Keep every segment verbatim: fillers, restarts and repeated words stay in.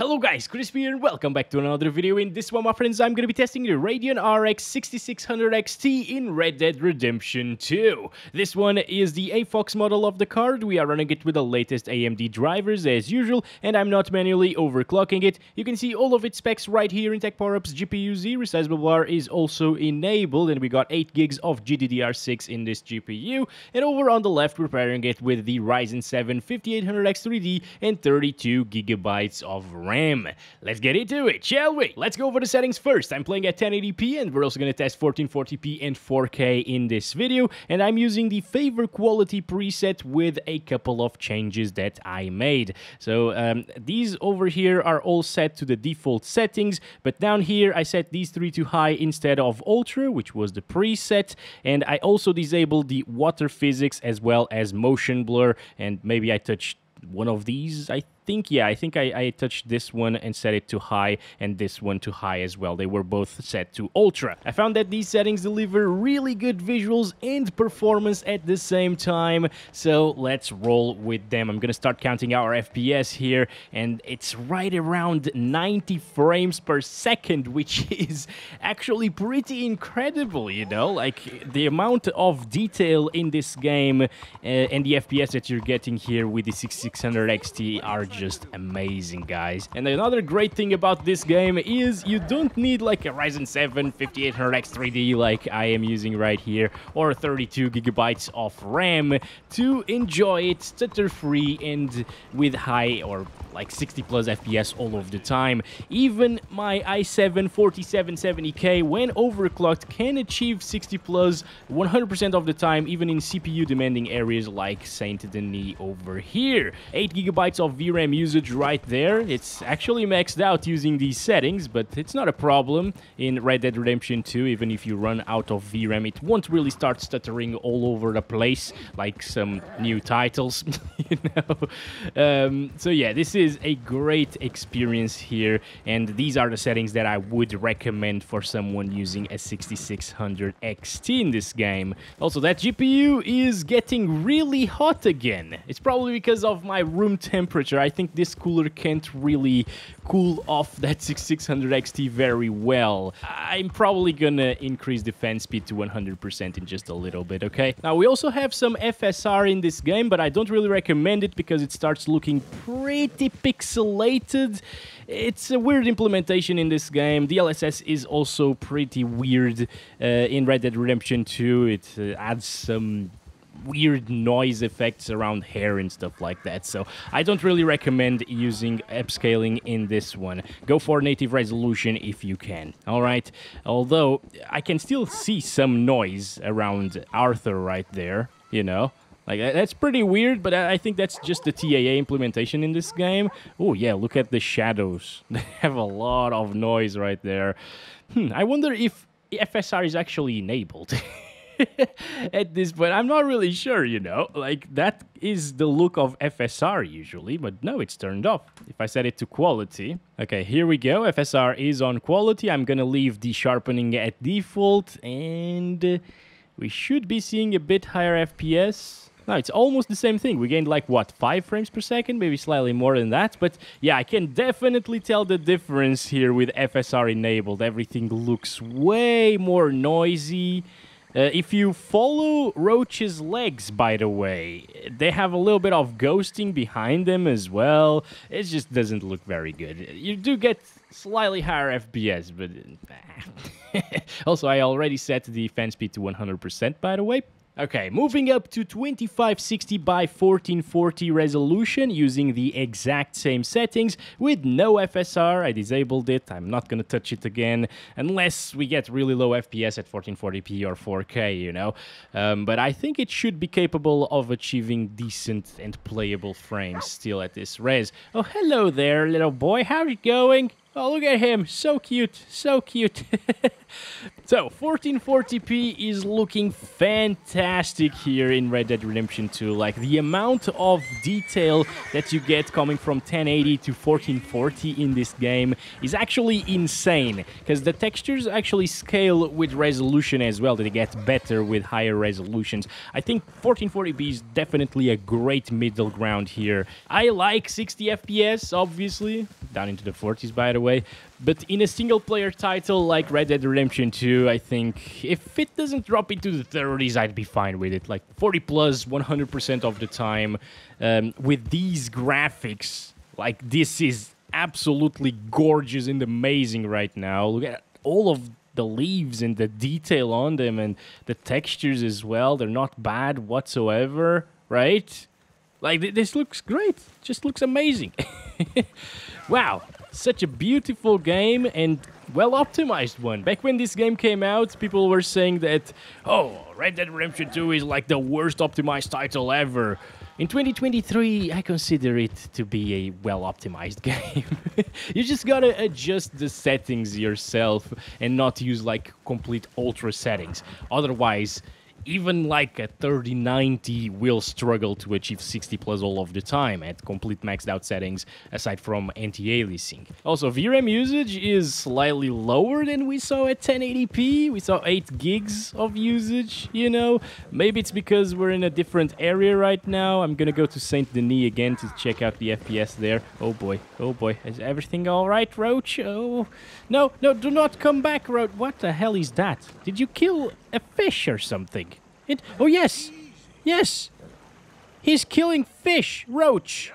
Hello guys, Chris here and welcome back to another video. In this one, my friends, I'm going to be testing the Radeon R X sixty-six hundred X T in Red Dead Redemption two. This one is the AFOX model of the card. We are running it with the latest A M D drivers as usual, and I'm not manually overclocking it. You can see all of its specs right here in TechPowerUp's G P U Z. Resizable bar is also enabled, and we got eight gigs of G D D R six in this G P U. And over on the left, we're pairing it with the Ryzen seven fifty-eight hundred X three D and thirty-two gigabytes of RAM. Let's get into it, shall we? Let's go over the settings first. I'm playing at ten eighty p and we're also going to test fourteen forty p and four K in this video. And I'm using the favor quality preset with a couple of changes that I made. So um, these over here are all set to the default settings. But down here, I set these three to high instead of ultra, which was the preset. And I also disabled the water physics as well as motion blur. And maybe I touched one of these, I think. Yeah, I think I, I touched this one and set it to high and this one to high as well. They were both set to ultra. I found that these settings deliver really good visuals and performance at the same time. So let's roll with them. I'm going to start counting our F P S here, and it's right around ninety frames per second, which is actually pretty incredible, you know? Like, the amount of detail in this game uh, and the F P S that you're getting here with the sixty-six hundred X T are just amazing, guys. And another great thing about this game is you don't need like a Ryzen seven fifty-eight hundred X three D like I am using right here, or thirty-two gigabytes of RAM to enjoy it stutter-free and with high or like sixty plus F P S all of the time. Even my i seven forty-seven seventy K, when overclocked, can achieve sixty plus one hundred percent of the time, even in C P U demanding areas like Saint Denis over here. eight gigabytes of V RAM usage right there. It's actually maxed out using these settings, but it's not a problem in Red Dead Redemption two. Even if you run out of V RAM, it won't really start stuttering all over the place like some new titles, you know? Um, so yeah, this is a great experience here, and these are the settings that I would recommend for someone using a sixty-six hundred X T in this game. Also, that G P U is getting really hot again. It's probably because of my room temperature. I think this cooler can't really cool off that sixty-six hundred X T very well. I'm probably gonna increase the fan speed to one hundred percent in just a little bit, okay? Now, we also have some F S R in this game, but I don't really recommend it because it starts looking pretty pixelated. It's a weird implementation in this game. D L S S is also pretty weird uh, in Red Dead Redemption two. It uh, adds some weird noise effects around hair and stuff like that, so I don't really recommend using upscaling in this one. Go for native resolution if you can, all right? Although, I can still see some noise around Arthur right there, you know? Like, that's pretty weird, but I think that's just the T A A implementation in this game. Oh, yeah, look at the shadows. They have a lot of noise right there. Hmm, I wonder if F S R is actually enabled. At this point, I'm not really sure, you know, like that is the look of F S R usually, but no, it's turned off. If I set it to quality, okay, here we go. F S R is on quality. I'm going to leave the sharpening at default, and we should be seeing a bit higher F P S. No, it's almost the same thing. We gained like, what, five frames per second? Maybe slightly more than that. But yeah, I can definitely tell the difference here with F S R enabled. Everything looks way more noisy. Uh, if you follow Roach's legs, by the way, they have a little bit of ghosting behind them as well. It just doesn't look very good. You do get slightly higher F P S, but... Also, I already set the fan speed to one hundred percent, by the way. Okay, moving up to twenty-five sixty by fourteen forty resolution using the exact same settings with no F S R. I disabled it. I'm not going to touch it again unless we get really low F P S at fourteen forty p or four K, you know. Um, but I think it should be capable of achieving decent and playable frames still at this res. Oh, hello there, little boy. How's it going? Oh, look at him. So cute. So cute. So, fourteen forty p is looking fantastic here in Red Dead Redemption two. Like, the amount of detail that you get coming from ten eighty to fourteen forty in this game is actually insane, because the textures actually scale with resolution as well. They get better with higher resolutions. I think fourteen forty p is definitely a great middle ground here. I like sixty F P S, obviously, down into the forties, by the way. But in a single-player title like Red Dead Redemption two, I think if it doesn't drop into the thirties, I'd be fine with it. Like forty plus, one hundred percent of the time, um, with these graphics, like this is absolutely gorgeous and amazing right now. Look at all of the leaves and the detail on them and the textures as well. They're not bad whatsoever, right? Like, this looks great. Just looks amazing. Wow. Such a beautiful game and well-optimized one. Back when this game came out, people were saying that, oh, Red Dead Redemption two is like the worst optimized title ever. In twenty twenty-three, I consider it to be a well-optimized game. You just gotta adjust the settings yourself and not use, like, complete ultra settings. Otherwise, even like a thirty ninety will struggle to achieve sixty plus all of the time at complete maxed out settings, aside from anti-aliasing. Also, V RAM usage is slightly lower than we saw at ten eighty p. We saw eight gigs of usage, you know. Maybe it's because we're in a different area right now. I'm gonna go to Saint Denis again to check out the F P S there. Oh boy, oh boy. Is everything all right, Roach? Oh, no, no, do not come back, Roach. What the hell is that? Did you kill a fish or something? It, oh, yes! Yes! He's killing fish, Roach!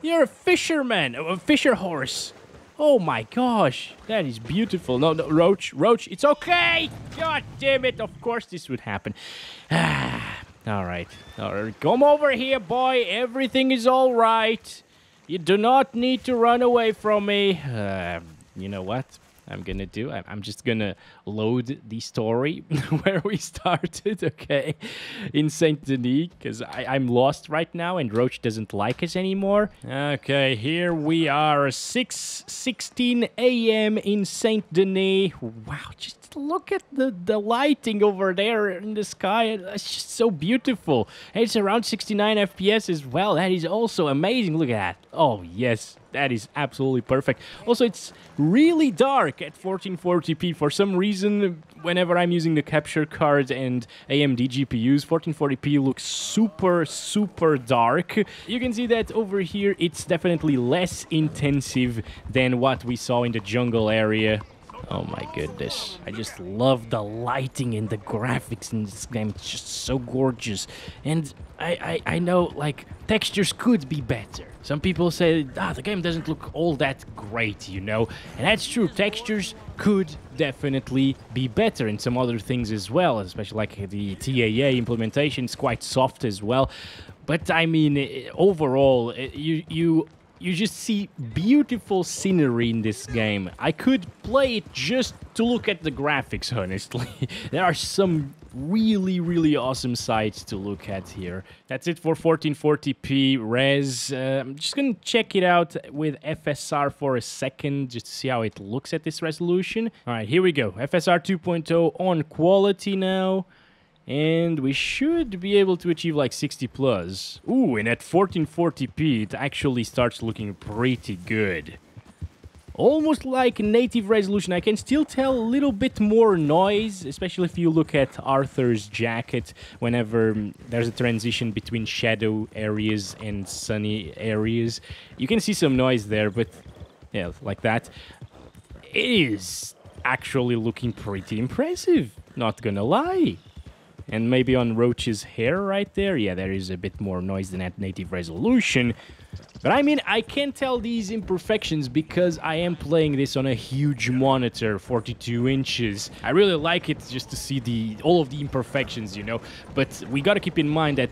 You're a fisherman! A fisher horse! Oh my gosh! That is beautiful! No, no, Roach! Roach! It's okay! God damn it! Of course this would happen. Ah, alright. Alright, come over here, boy! Everything is alright! You do not need to run away from me! Uh, you know what? I'm gonna do, I'm just gonna load the story where we started, okay, in Saint Denis, because I'm lost right now and Roach doesn't like us anymore. Okay, here we are, six sixteen a m in Saint Denis. Wow, just look at the, the lighting over there in the sky, it's just so beautiful. And it's around sixty-nine F P S as well, that is also amazing, look at that. Oh yes. That is absolutely perfect. Also, it's really dark at fourteen forty p. For some reason, whenever I'm using the capture card and A M D G P Us, fourteen forty p looks super, super dark. You can see that over here, it's definitely less intensive than what we saw in the jungle area. Oh my goodness. I just love the lighting and the graphics in this game. It's just so gorgeous. And I, I, I know, like, textures could be better. Some people say, ah, the game doesn't look all that great, you know? And that's true, textures could definitely be better and some other things as well, especially like the T A A implementation is quite soft as well. But I mean, overall, you... you You just see beautiful scenery in this game. I could play it just to look at the graphics, honestly. There are some really, really awesome sites to look at here. That's it for fourteen forty p res. Uh, I'm just gonna check it out with F S R for a second, just to see how it looks at this resolution. All right, here we go. F S R two point oh on quality now. And we should be able to achieve like sixty plus. Ooh, and at fourteen forty p, it actually starts looking pretty good. Almost like native resolution. I can still tell a little bit more noise, especially if you look at Arthur's jacket whenever there's a transition between shadow areas and sunny areas. You can see some noise there, but yeah, like that. It is actually looking pretty impressive, not gonna lie. And maybe on Roach's hair right there, yeah, there is a bit more noise than at native resolution. But I mean, I can tell these imperfections because I am playing this on a huge monitor, forty-two inches. I really like it just to see the all of the imperfections, you know. But we gotta keep in mind that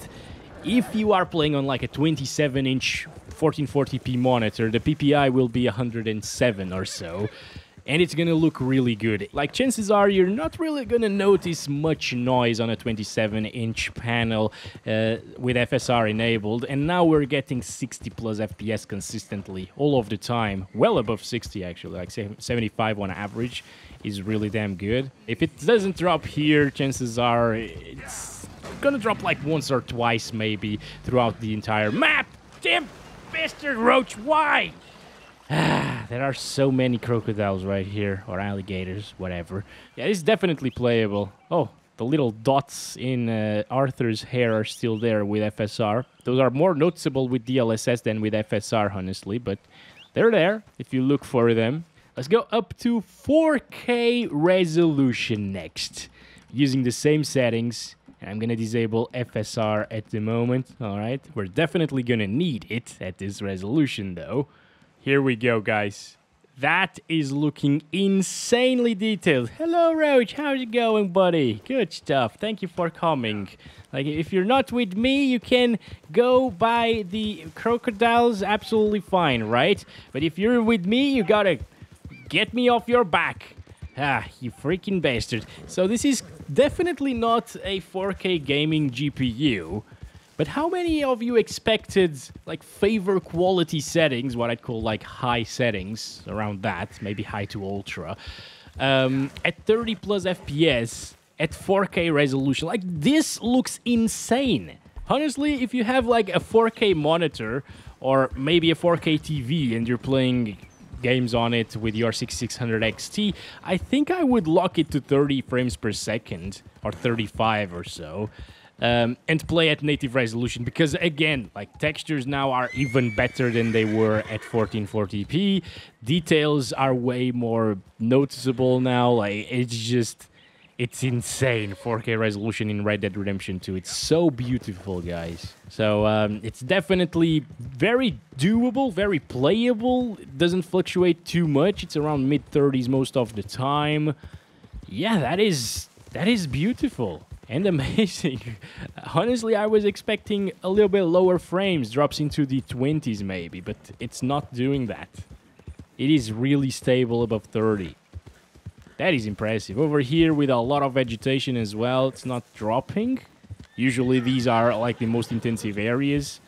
if you are playing on like a twenty-seven inch fourteen forty p monitor, the P P I will be one hundred seven or so. and it's gonna look really good. Like, chances are you're not really gonna notice much noise on a twenty-seven inch panel uh, with F S R enabled, and now we're getting sixty plus F P S consistently all of the time, well above sixty actually, like seventy-five on average is really damn good. If it doesn't drop here, chances are it's gonna drop like once or twice maybe throughout the entire map. Damn, bastard roach, why? Ah, there are so many crocodiles right here, or alligators, whatever. Yeah, this is definitely playable. Oh, the little dots in uh, Arthur's hair are still there with F S R. Those are more noticeable with D L S S than with F S R, honestly, but they're there if you look for them. Let's go up to four K resolution next, using the same settings. I'm gonna disable F S R at the moment, all right? We're definitely gonna need it at this resolution, though. Here we go, guys. That is looking insanely detailed. Hello, Roach, how's it going, buddy? Good stuff, thank you for coming. Like, if you're not with me, you can go by the crocodiles, absolutely fine, right? But if you're with me, you gotta get me off your back. Ah, you freaking bastard. So this is definitely not a four K gaming G P U, but how many of you expected, like, favor quality settings, what I'd call, like, high settings, around that, maybe high to ultra, um, at thirty plus F P S, at four K resolution? Like, this looks insane. Honestly, if you have, like, a four K monitor, or maybe a four K T V, and you're playing games on it with your sixty-six hundred X T, I think I would lock it to thirty frames per second or thirty-five or so, um, and play at native resolution, because again, like, textures now are even better than they were at fourteen forty p. Details are way more noticeable now. Like, it's just, it's insane. four K resolution in Red Dead Redemption two. It's so beautiful, guys. So um, it's definitely very doable, very playable. It doesn't fluctuate too much. It's around mid thirties most of the time. Yeah, that is that is beautiful and amazing. Honestly, I was expecting a little bit lower frames, drops into the twenties maybe, but it's not doing that. It is really stable above thirty. That is impressive. Over here with a lot of vegetation as well, it's not dropping. Usually these are like the most intensive areas,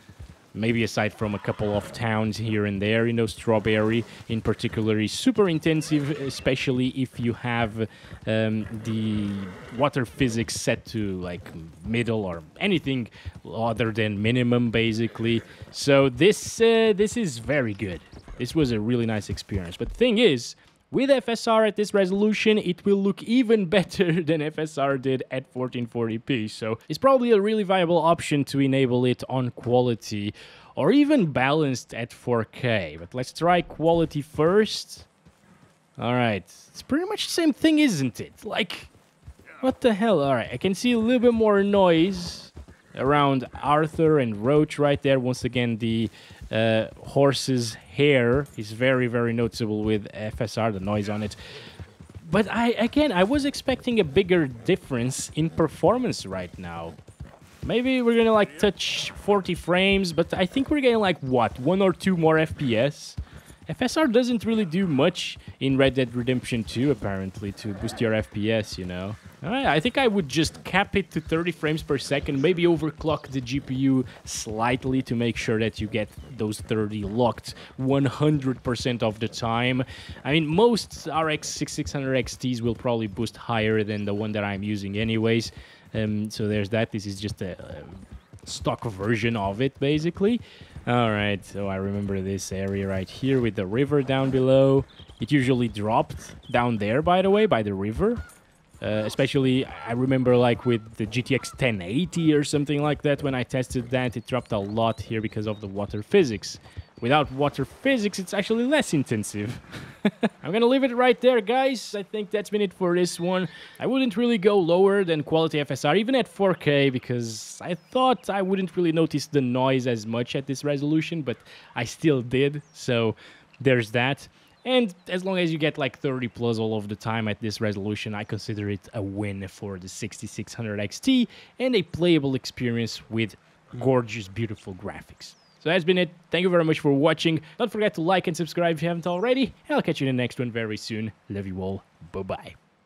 maybe aside from a couple of towns here and there. You know, Strawberry in particular is super intensive, especially if you have um, the water physics set to like middle or anything other than minimum, basically. So this, uh, this is very good. This was a really nice experience. But the thing is, with F S R at this resolution, it will look even better than F S R did at fourteen forty p, so it's probably a really viable option to enable it on quality or even balanced at four K. But let's try quality first. All right, it's pretty much the same thing, isn't it? Like, what the hell? All right, I can see a little bit more noise around Arthur and Roach right there. Once again, the uh, horse's hair is very, very noticeable with F S R, the noise on it. But I, again, I was expecting a bigger difference in performance right now. Maybe we're gonna like touch forty frames, but I think we're getting like, what, one or two more F P S? F S R doesn't really do much in Red Dead Redemption two, apparently, to boost your F P S, you know. All right, I think I would just cap it to thirty frames per second, maybe overclock the G P U slightly to make sure that you get those thirty locked one hundred percent of the time. I mean, most R X sixty-six hundred X Ts will probably boost higher than the one that I'm using anyways. Um, so there's that. This is just a, a stock version of it, basically. All right, so I remember this area right here with the river down below. It usually dropped down there, by the way, by the river. Uh, especially, I remember, like, with the G T X ten eighty or something like that, when I tested that, it dropped a lot here because of the water physics. Without water physics, it's actually less intensive. I'm gonna leave it right there, guys. I think that's been it for this one. I wouldn't really go lower than quality F S R, even at four K, because I thought I wouldn't really notice the noise as much at this resolution, but I still did, so there's that. And as long as you get like thirty plus all of the time at this resolution, I consider it a win for the sixty-six hundred X T and a playable experience with gorgeous, beautiful graphics. So that's been it. Thank you very much for watching. Don't forget to like and subscribe if you haven't already. And I'll catch you in the next one very soon. Love you all. Bye-bye.